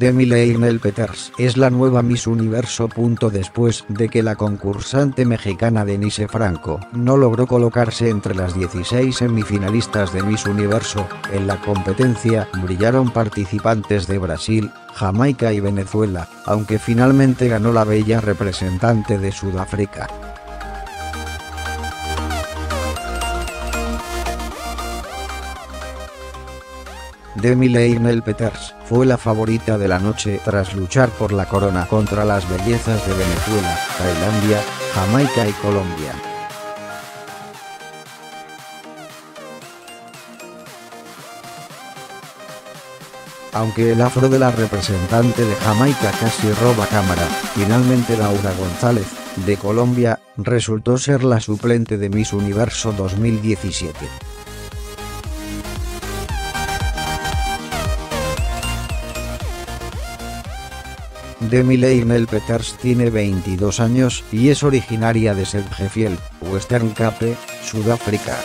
Demi-Leigh Nel-Peters es la nueva Miss Universo. Después de que la concursante mexicana Denisse Franco no logró colocarse entre las 16 semifinalistas de Miss Universo, en la competencia brillaron participantes de Brasil, Jamaica y Venezuela, aunque finalmente ganó la bella representante de Sudáfrica. Demi-Leigh Nel-Peters fue la favorita de la noche tras luchar por la corona contra las bellezas de Venezuela, Tailandia, Jamaica y Colombia. Aunque el afro de la representante de Jamaica casi roba cámara, finalmente Laura González, de Colombia, resultó ser la suplente de Miss Universo 2017. Demi-Leigh Nel-Peters tiene 22 años y es originaria de Sedgefiel, Western Cape, Sudáfrica.